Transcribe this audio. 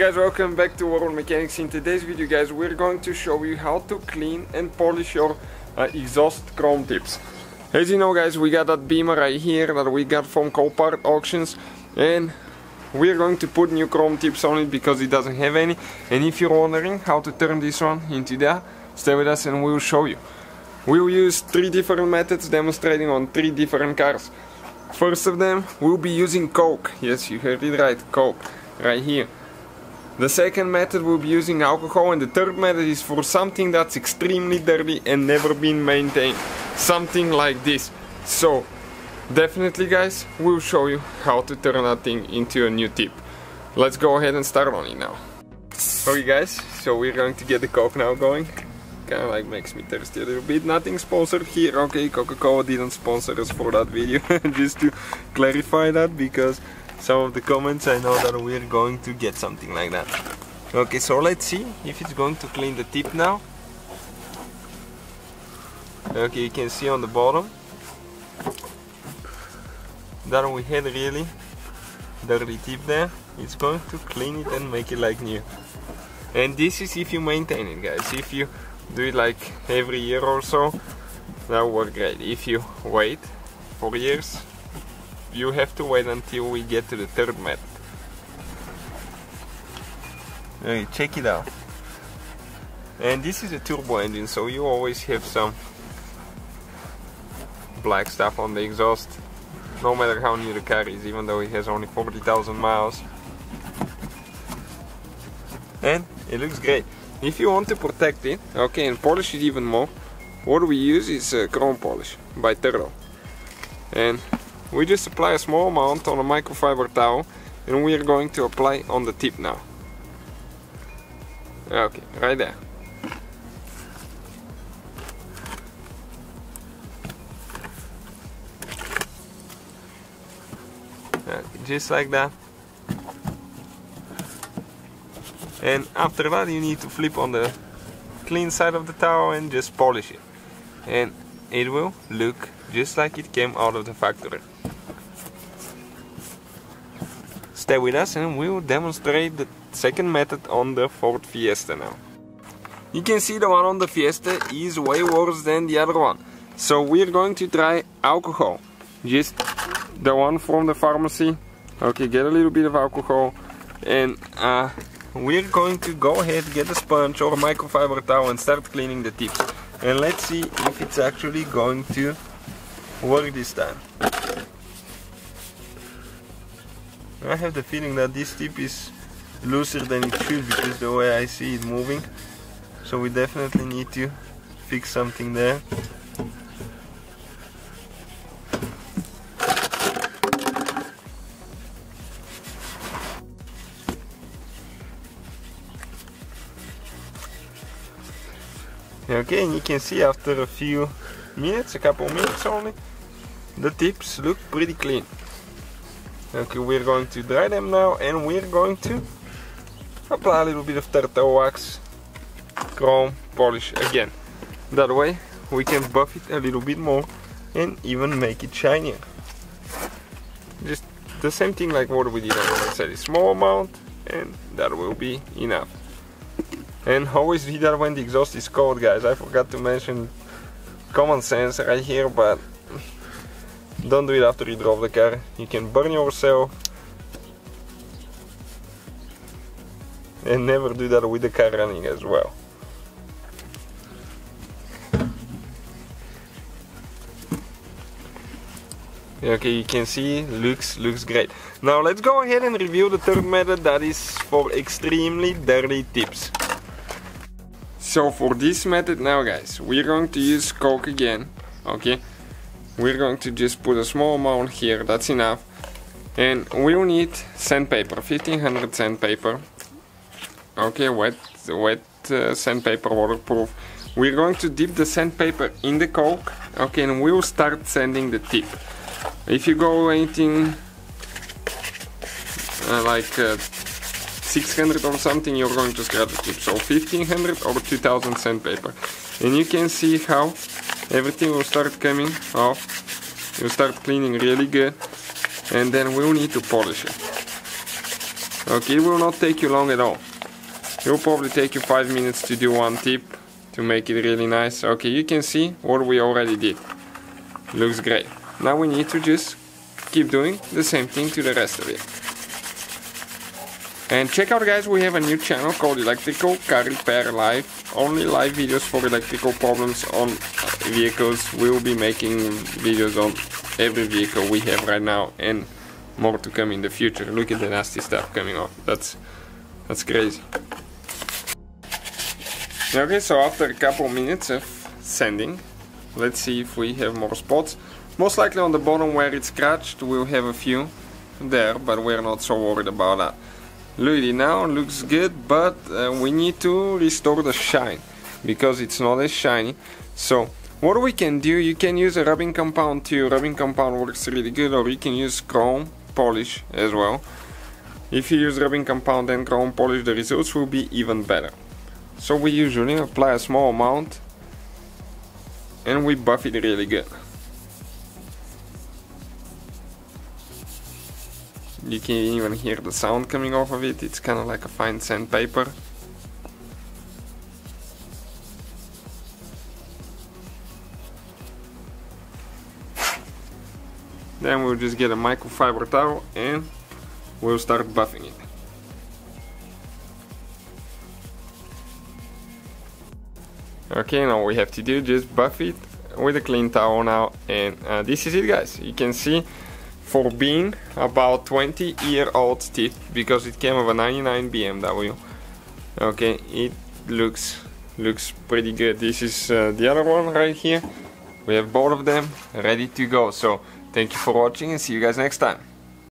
guys, welcome back to World Mechanics. In today's video, guys, we're going to show you how to clean and polish your exhaust chrome tips. As you know, guys, we got that beamer right here that we got from Copart auctions, and we're going to put new chrome tips on it because it doesn't have any. And if you're wondering how to turn this one into that, stay with us and we'll show you. We'll use three different methods demonstrating on three different cars. First of them, we'll be using Coke. Yes, you heard it right, Coke, right here. The second method will be using alcohol, and the third method is for something that's extremely dirty and never been maintained. Something like this. So, definitely guys, we'll show you how to turn that thing into a new tip. Let's go ahead and start on it now. Okay guys, so we're going to get the Coke now going. Kinda like makes me thirsty a little bit. Nothing sponsored here, okay, Coca-Cola didn't sponsor us for that video. Just to clarify that, because some of the comments I know that we're going to get something like that. Okay, so let's see if it's going to clean the tip now. Okay, you can see on the bottom that we had really dirty tip there. It's going to clean it and make it like new. And this is if you maintain it, guys. If you do it like every year or so, that will work great. If you wait for years, you have to wait until we get to the third method. Okay, check it out. And this is a turbo engine, so you always have some black stuff on the exhaust, no matter how new the car is, even though it has only 40,000 miles. And it looks great. If you want to protect it, okay, and polish it even more, what we use is chrome polish by Turtle. And we just apply a small amount on a microfiber towel, and we are going to apply on the tip now. Okay, right there. Okay, just like that. And after that you need to flip on the clean side of the towel and just polish it. And it will look just like it came out of the factory. Stay with us and we will demonstrate the second method on the Ford Fiesta now. You can see the one on the Fiesta is way worse than the other one. So we're going to try alcohol. Just the one from the pharmacy. Okay, get a little bit of alcohol and we're going to go ahead, get a sponge or a microfiber towel and start cleaning the tips. And let's see if it's actually going to work this time. I have the feeling that this tip is looser than it should, because the way I see it moving. So we definitely need to fix something there. Okay, and you can see after a few minutes, a couple minutes only, the tips look pretty clean. Okay, we're going to dry them now, and we're going to apply a little bit of Turtle Wax Chrome Polish again. That way we can buff it a little bit more and even make it shinier. Just the same thing like what we did on the side, a small amount, and that will be enough. And always do that when the exhaust is cold, guys. I forgot to mention common sense right here, but don't do it after you drove the car. You can burn yourself. And never do that with the car running as well. Okay, you can see, looks great. Now let's go ahead and review the third method, that is for extremely dirty tips. So for this method now, guys, we're going to use Coke again, okay? We're going to just put a small amount here, that's enough. And we'll need sandpaper, 1500 sandpaper. Okay, wet sandpaper, waterproof. We're going to dip the sandpaper in the Coke, okay, and we'll start sanding the tip. If you go anything like 600 or something, you're going to scratch the tip. So 1500 or 2000 sandpaper, and you can see how everything will start coming off. You'll start cleaning really good, and then we'll need to polish it. Look, it will not take you long at all. It will probably take you 5 minutes to do one tip to make it really nice. Okay, you can see what we already did. Looks great. Now we need to just keep doing the same thing to the rest of it. And check out, guys, we have a new channel called Electrical Car Repair Live. Only live videos for electrical problems on vehicles. We will be making videos on every vehicle we have right now and more to come in the future. Look at the nasty stuff coming off. That's crazy. Okay, so after a couple minutes of sanding, let's see if we have more spots. Most likely on the bottom where it's scratched, we'll have a few there, but we're not so worried about that. Really now looks good, but we need to restore the shine because it's not as shiny. So what we can do, you can use a rubbing compound too. Rubbing compound works really good, or you can use chrome polish as well. If you use rubbing compound and chrome polish, the results will be even better. So we usually apply a small amount and we buff it really good. You can even hear the sound coming off of it. It's kind of like a fine sandpaper. Then we'll just get a microfiber towel and we'll start buffing it. Okay, now we have to do just buff it with a clean towel now, and this is it, guys. You can see, for being about 20-year-old teeth, because it came of a 99 BMW. Okay, it looks pretty good. This is the other one right here. We have both of them ready to go. So thank you for watching and see you guys next time.